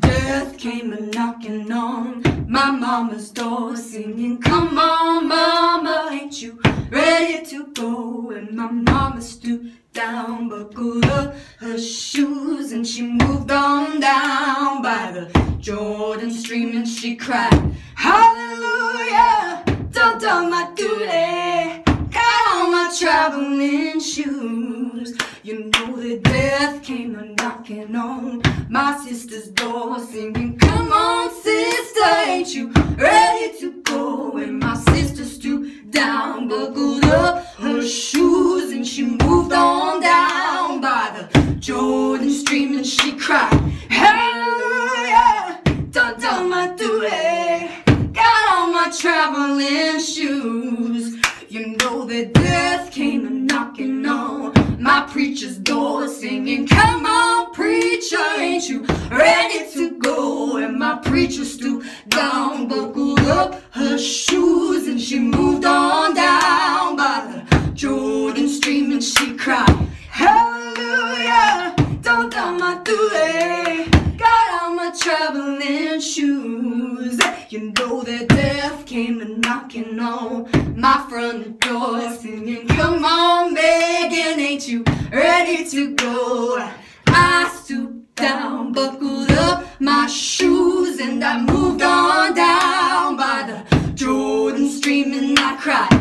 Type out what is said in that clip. Death came a-knocking on my mama's door, singing, "Come on, mama, ain't you ready to go?" And my mama stooped down, buckled up her shoes, and she moved on down by the Jordan stream, and she cried, "Hallelujah, done done my duty, got on my traveling shoes." You know that death came a-knocking on my sister's door, singing, "Come on, sister, ain't you ready to go?" And my sister stooped down, buckled up her shoes, and she moved on down by the Jordan stream, and she cried, "Hallelujah, done done my duty, got on my traveling shoes." You know that death came a-knocking on my preacher's door, singing, "Come on, preacher, ain't you ready to go?" And my preacher stooped down, buckled up her shoes, and she moved on down by the Jordan stream, and she cried, "Hallelujah, done done my duty, got on my traveling shoes." You know that death came a-knocking on my front door, singing, "Come on, Megan, ain't you ready to go?" I stooped down, buckled up my shoes, and I moved on down by the Jordan stream, and I cried,